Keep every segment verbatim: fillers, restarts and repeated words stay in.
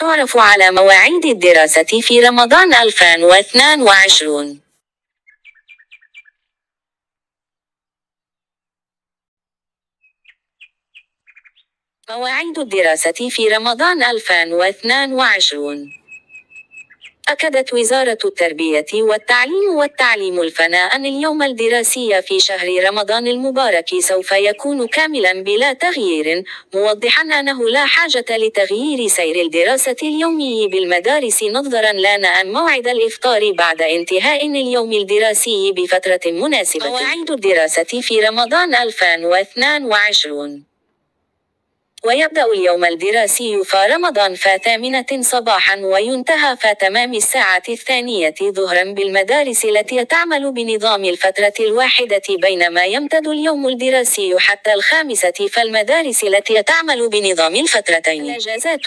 تعرف على مواعيد الدراسة في رمضان ألفين واثنين وعشرين. مواعيد الدراسة في رمضان ألفين واثنين وعشرين. أكدت وزارة التربية والتعليم والتعليم الفنى أن اليوم الدراسي في شهر رمضان المبارك سوف يكون كاملا بلا تغيير، موضحا أنه لا حاجة لتغيير سير الدراسة اليومي بالمدارس نظرا لنا أن موعد الإفطار بعد انتهاء اليوم الدراسي بفترة مناسبة. مواعيد الدراسة في رمضان ألفين واثنين وعشرين. ويبدأ اليوم الدراسي فرمضان فالثامنة صباحا وينتهى فتمام الساعة الثانية ظهرا بالمدارس التي تعمل بنظام الفترة الواحدة، بينما يمتد اليوم الدراسي حتى الخامسة فالمدارس التي تعمل بنظام الفترتين. الإجازات.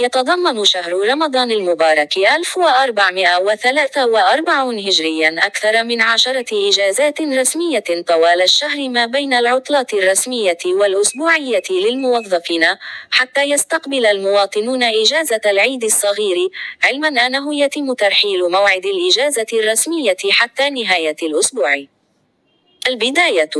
يتضمن شهر رمضان المبارك ألف وأربعمئة وثلاثة وأربعين هجريا أكثر من عشرة إجازات رسمية طوال الشهر ما بين العطلات الرسمية والأسبوعية للموظفين، حتى يستقبل المواطنون إجازة العيد الصغير، علما أنه يتم ترحيل موعد الإجازة الرسمية حتى نهاية الأسبوع. البداية.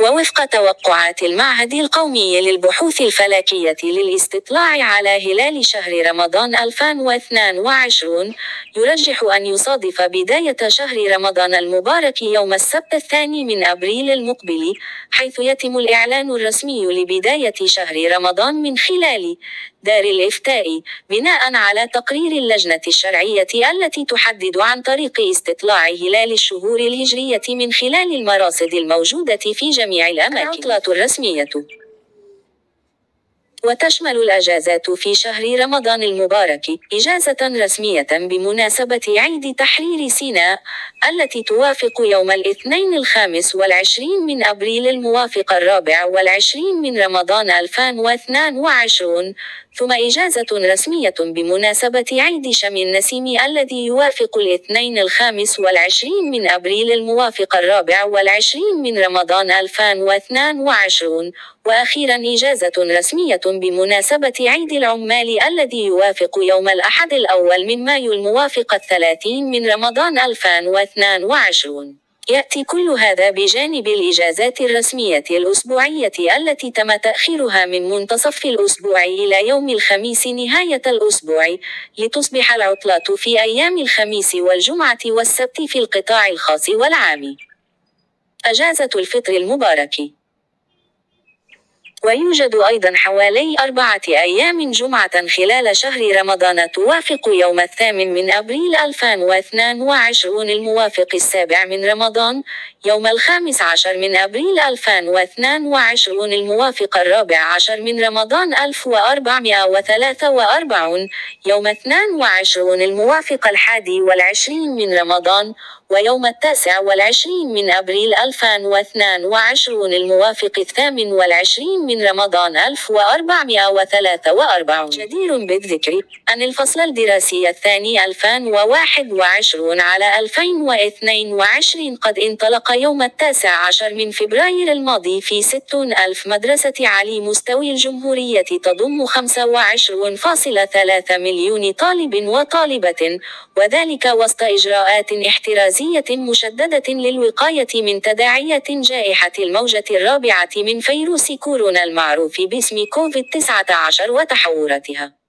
ووفق توقعات المعهد القومي للبحوث الفلكية للاستطلاع على هلال شهر رمضان ألفين واثنين وعشرين، يرجح أن يصادف بداية شهر رمضان المبارك يوم السبت الثاني من أبريل المقبل، حيث يتم الإعلان الرسمي لبداية شهر رمضان من خلال دار الإفتاء، بناء على تقرير اللجنة الشرعية التي تحدد عن طريق استطلاع هلال الشهور الهجرية من خلال المراصد الموجودة في جميع الأماكن. العطلات الرسمية. وتشمل الأجازات في شهر رمضان المبارك إجازة رسمية بمناسبة عيد تحرير سيناء التي توافق يوم الاثنين الخامس والعشرين من أبريل الموافق الرابع والعشرين من رمضان ألفين واثنين وعشرين، ثم إجازة رسمية بمناسبة عيد شم النسيم الذي يوافق الاثنين الخامس والعشرين من أبريل الموافق الرابع والعشرين من رمضان ألفين واثنين وعشرين، وأخيرا إجازة رسمية بمناسبة عيد العمال الذي يوافق يوم الأحد الأول من مايو الموافق الثلاثين من رمضان ألفين واثنين وعشرين. يأتي كل هذا بجانب الإجازات الرسمية الأسبوعية التي تم تأخيرها من منتصف الأسبوع إلى يوم الخميس نهاية الأسبوع، لتصبح العطلات في أيام الخميس والجمعة والسبت في القطاع الخاص والعام. إجازة الفطر المبارك. ويوجد أيضا حوالي أربعة أيام جمعة خلال شهر رمضان توافق يوم الثامن من أبريل ألفين واثنين وعشرين الموافق السابع من رمضان، يوم الخامس عشر من أبريل ألفين واثنين وعشرين الموافق الرابع عشر من رمضان ألف وأربعمئة وثلاثة وأربعين، يوم اثنين وعشرين الموافق الحادي والعشرين من رمضان، ويوم التاسع والعشرين من أبريل ألفين واثنين وعشرين الموافق الثامن والعشرين من رمضان ألف وأربعمئة وثلاثة وأربعين. جدير بالذكر أن الفصل الدراسي الثاني ألفين وواحد وعشرين على ألفين واثنين وعشرين قد انطلق يوم التاسع عشر من فبراير الماضي في ستون ألف مدرسة على مستوى الجمهورية، تضم خمسة وعشرين فاصلة ثلاثة مليون طالب وطالبة، وذلك وسط إجراءات احترازية مشددة للوقاية من تداعيات جائحة الموجة الرابعة من فيروس كورونا المعروف باسم كوفيد تسعة عشر وتحوراتها.